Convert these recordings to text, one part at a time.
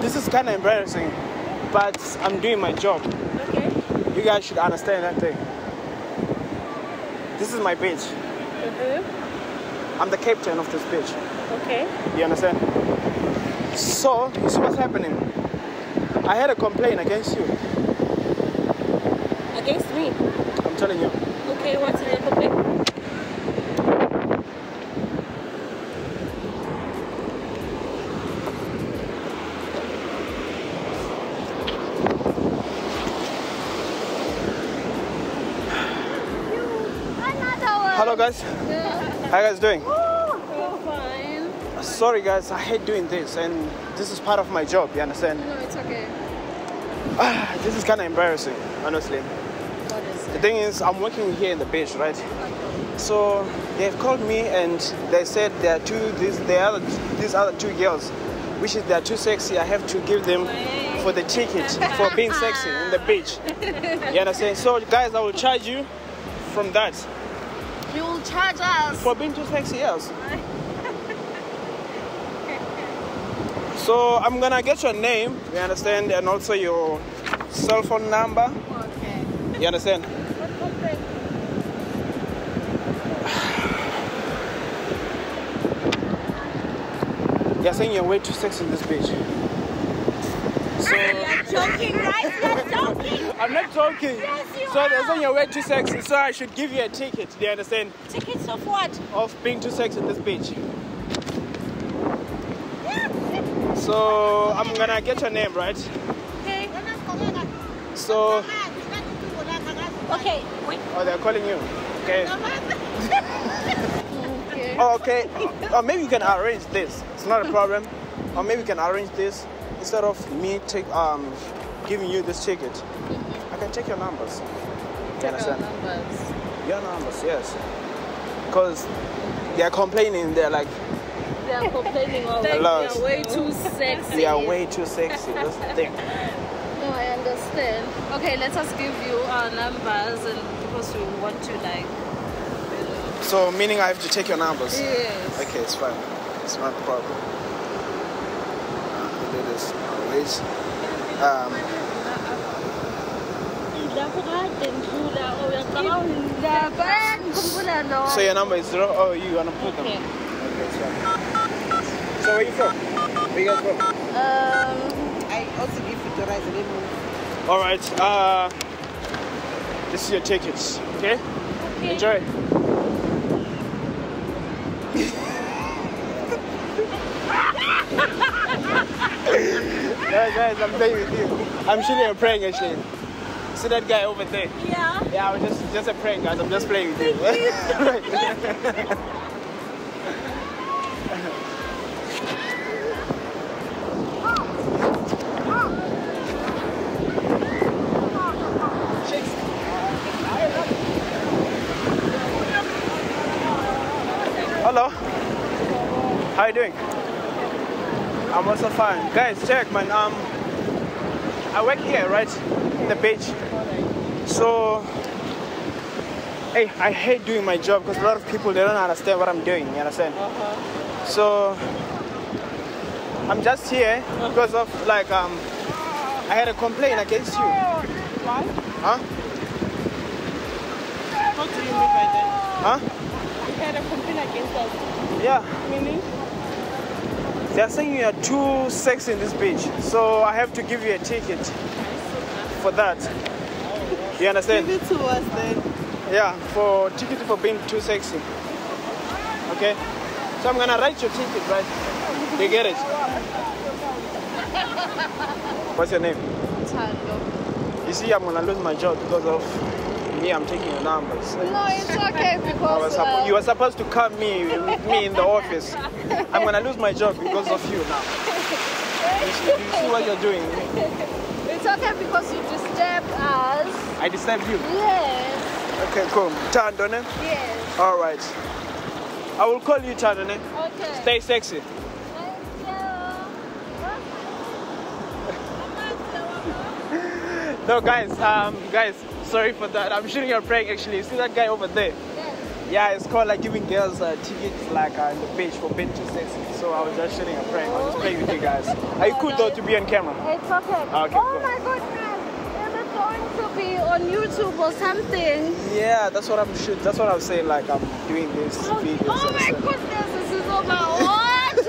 This is kind of embarrassing, but I'm doing my job. Okay. You guys should understand that thing. This is my beach. Mm-hmm. I'm the captain of this beach. Okay. You understand? So, you see what's happening? I had a complaint against you. Against me? I'm telling you. Okay, what's the complaint? Hello guys, how you guys doing? Fine. Sorry guys, I hate doing this and this is part of my job, you understand? No, it's okay. This is kind of embarrassing, honestly. What is it? The thing is, I'm working here in the beach, right? Okay. So they've called me and they said there are these other two girls, which is they are too sexy. I have to give them for the ticket for being sexy in the beach. You understand? So guys, I will charge you from that. You will charge us for being too sexy, yes. So I'm gonna get your name, you understand, and also your cell phone number. Okay. You understand? You're saying you're way too sexy in this bitch. So you're joking, right? You're joking. I'm not joking. Yes. So they're saying you're way too sexy, so I should give you a ticket, do you understand? Tickets of what? Of being too sexy in this beach. Yeah. So I'm gonna get your name, right? Okay. So... Okay, wait. Oh, they're calling you. Okay. Okay. Oh, okay. Or maybe you can arrange this. It's not a problem. Or maybe you can arrange this instead of me giving you this ticket. I can check your numbers. You understand? Your numbers, yes. Because they are complaining. They're like... They are complaining all the time. They are way too sexy. They are way too sexy. That's the thing. No, I understand. Okay, let us give you our numbers and because we want to like... So, meaning I have to take your numbers? Yes. Okay, it's fine. It's not a problem. I'll do this always. So your number is 0? Oh, you want to put them? Okay. Okay, it's fine. So where are you from? Where you guys from? I also give you the rice and remove. Alright, this is your tickets, okay? Okay. Enjoy. Yeah, guys, I'm playing with you. I'm shooting a prank actually. See that guy over there? Yeah. Yeah, I was just a prank, guys. I'm just playing with you. Hello. How are you doing? I'm also fine. Guys, check, man. I work here, right? In the beach. So, hey, I hate doing my job because a lot of people, they don't understand what I'm doing, you understand? Uh-huh. So, I'm just here because of, like, I had a complaint against you. Why? Huh? What do you mean by that? Huh? You had a complaint against us. Yeah. Meaning? They're saying you are too sexy in this beach, so I have to give you a ticket for that. You understand? Give it to us then. Yeah, for ticket for being too sexy. Okay? So I'm gonna write your ticket, right? You get it? What's your name? Tando. You see, I'm gonna lose my job because of me, I'm taking your numbers. No, it's okay because... you were supposed to come with me in the office. I'm gonna lose my job because of you now. You see what you're doing. It's okay because you disturbed us. I disturbed you? Yes. Okay, cool. Tandone? Yes. Alright. I will call you Tandone. Okay. Stay sexy. Thank you. No guys, sorry for that. I'm shooting your prank actually. You see that guy over there? Yes. Yeah, it's called like giving girls tickets like on the page for benches. So I was just shooting a prank. I was just playing with you guys. Are you cool though to be on camera? It's okay. Okay, oh cool. My goodness, it's going to be on YouTube or something. Yeah, that's what I'm shooting. That's what I'm saying. Like I'm doing this video. Oh my goodness, this is all my watch.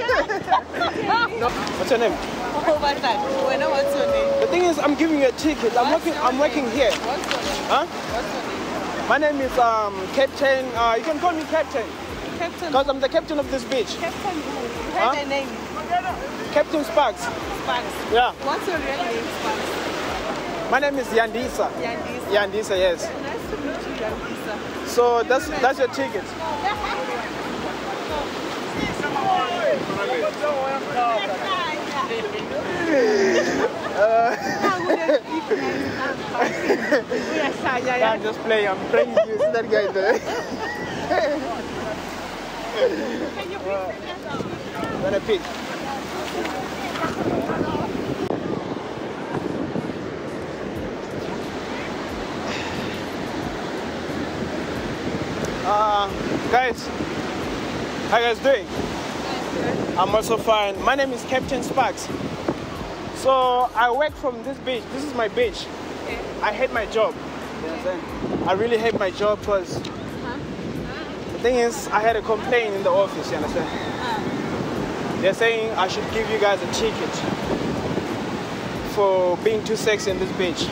No. What's your name? What's your name? The thing is, I'm giving you a ticket. I'm working here. What's your name? Huh? What's your name? My name is Captain, you can call me Captain. Captain? Because I'm the captain of this beach. Captain who? You heard my name. Captain Sparks. Sparks. Yeah. What's your real name, Sparks? My name is Yandisa. Yandisa? Yandisa, yes. Nice to meet you, Yandisa. So that's your ticket. I'm just playing, I'm playing you, see that guy there. Can you want a pic? Guys, how you guys doing? I'm also fine. My name is Captain Sparks. So I work from this beach. This is my beach. Okay. I hate my job. Okay. I really hate my job because the thing is, I had a complaint in the office. You understand? They're saying I should give you guys a ticket for being too sexy in this beach.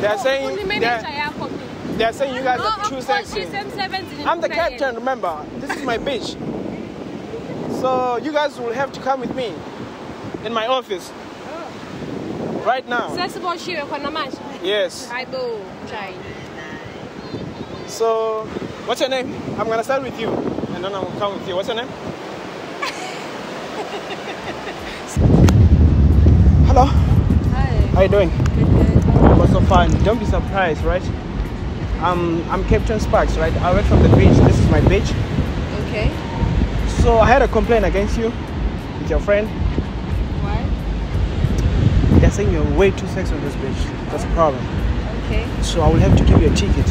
They're saying you guys are too sexy. I'm the captain. Remember, this is my beach. So you guys will have to come with me in my office right now. Yes. I do. So, what's your name? I'm going to start with you and then I will come with you. What's your name? Hello. Hi. How are you doing? Good. I'm also fine. Don't be surprised, right? I'm Captain Sparks, right? I work from the beach. This is my beach. Okay. So I had a complaint against you with your friend. Why? They're saying you're way too sexy on this beach. That's a problem. Okay. So I will have to give you a ticket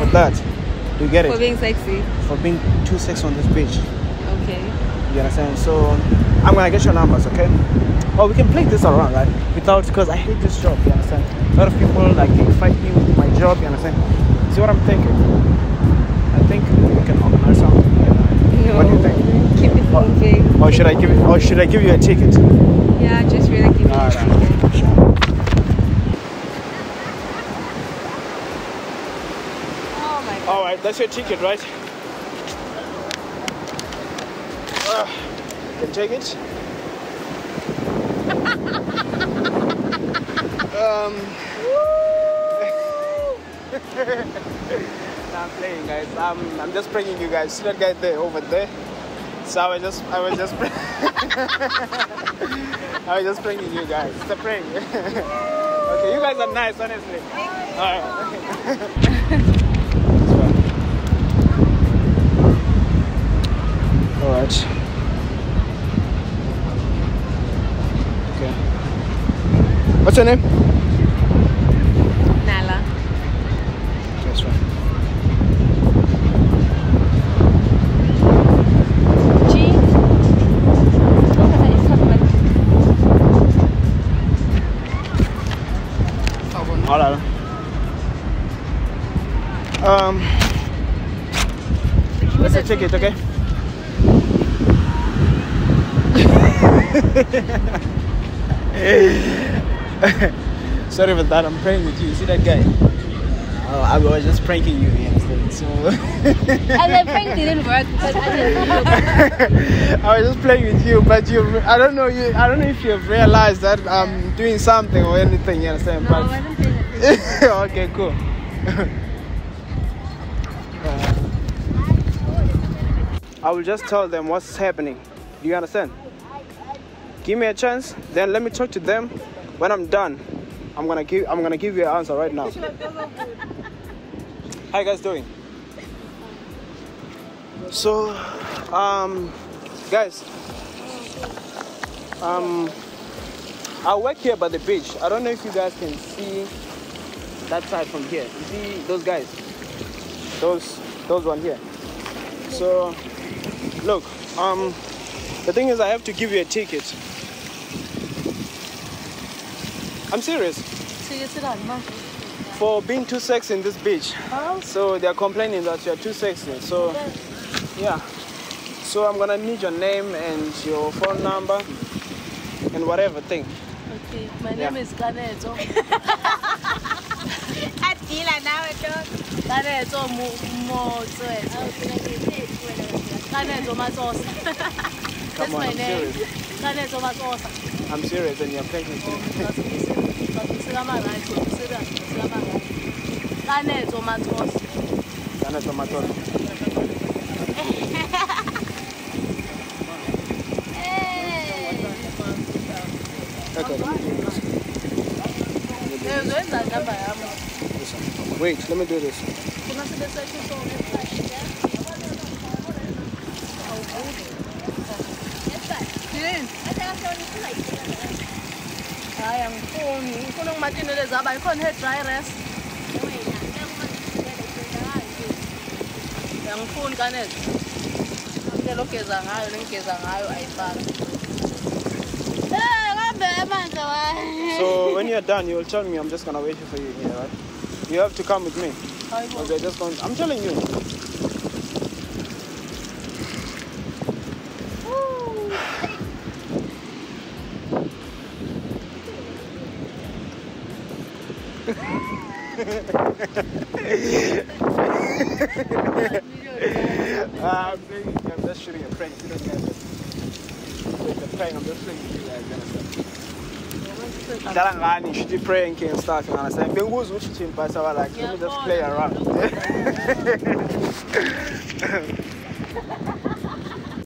for that. Do you get it? For being sexy. For being too sexy on this beach. Okay. You understand? So I'm gonna get your numbers, okay? Or we can play this around, right? Without, because I hate this job. You understand? A lot of people like they fight me with my job. You understand? See what I'm thinking? I think we can organize something. What do you think? Keep it moving. Or should I give it? Or should I give you a ticket? Yeah, just really give me a ticket. Sure. Oh my God. All right, that's your ticket, right? You can take it. I'm playing, guys. I'm just pranking you guys. See that guy there over there? So I was just I was just pranking you guys. It's a prank. Okay, you guys are nice, honestly. Alright. Alright. Okay. What's your name? Nala. That's right. Let's check it, okay? Sorry about that, I'm praying with you. See that guy? Oh, I was just pranking you, understand? So and the prank didn't work, but I was just playing with you, but I don't know if you've realized that I'm doing something or anything, you understand? No, I wasn't doing anything. Okay, cool. I will just tell them what's happening. Do you understand? Give me a chance, then let me talk to them. When I'm done, I'm gonna give you an answer right now. How you guys doing? So, guys, I work here by the beach. I don't know if you guys can see that side from here. You see those guys? Those one here. So look, the thing is I have to give you a ticket. I'm serious. For being too sexy in this beach. Huh? So they're complaining that you're too sexy. So yeah. So I'm gonna need your name and your phone number and whatever thing. Okay, my name is Kanezo. That's my name. I'm serious and you're pregnant. Wait, let me do this. I am so when you're done, you'll tell me. I'm just gonna wait for you here, right? You have to come with me. Because I'm telling you. I'm just shooting a prank. You don't get it. The prank, I'm just shooting you guys. Galangani, she did prank and stuff. You understand? They was watching, but I was like, let me just play around.